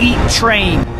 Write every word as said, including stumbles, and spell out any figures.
eat train.